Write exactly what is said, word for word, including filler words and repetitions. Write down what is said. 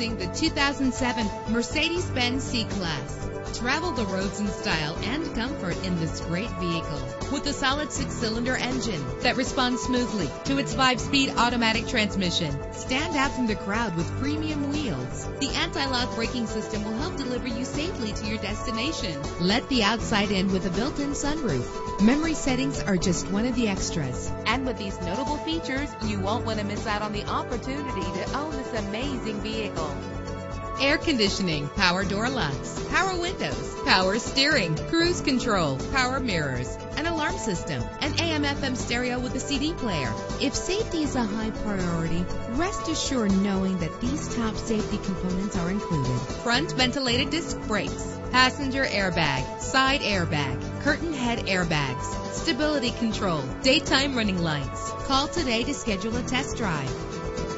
Introducing the two thousand seven Mercedes-Benz C-Class. Travel the roads in style and comfort in this great vehicle. With a solid six-cylinder engine that responds smoothly to its five-speed automatic transmission. Stand out from the crowd with premium wheels. The anti-lock braking system will help deliver you safely to your destination. Let the outside in with a built-in sunroof. Memory settings are just one of the extras. And with these notable features, you won't want to miss out on the opportunity to own this amazing vehicle. Air conditioning, power door locks, power windows, power steering, cruise control, power mirrors, an alarm system, an A M F M stereo with a C D player. If safety is a high priority, rest assured knowing that these top safety components are included. Front ventilated disc brakes, passenger airbag, side airbag, curtain head airbags, stability control, daytime running lights. Call today to schedule a test drive.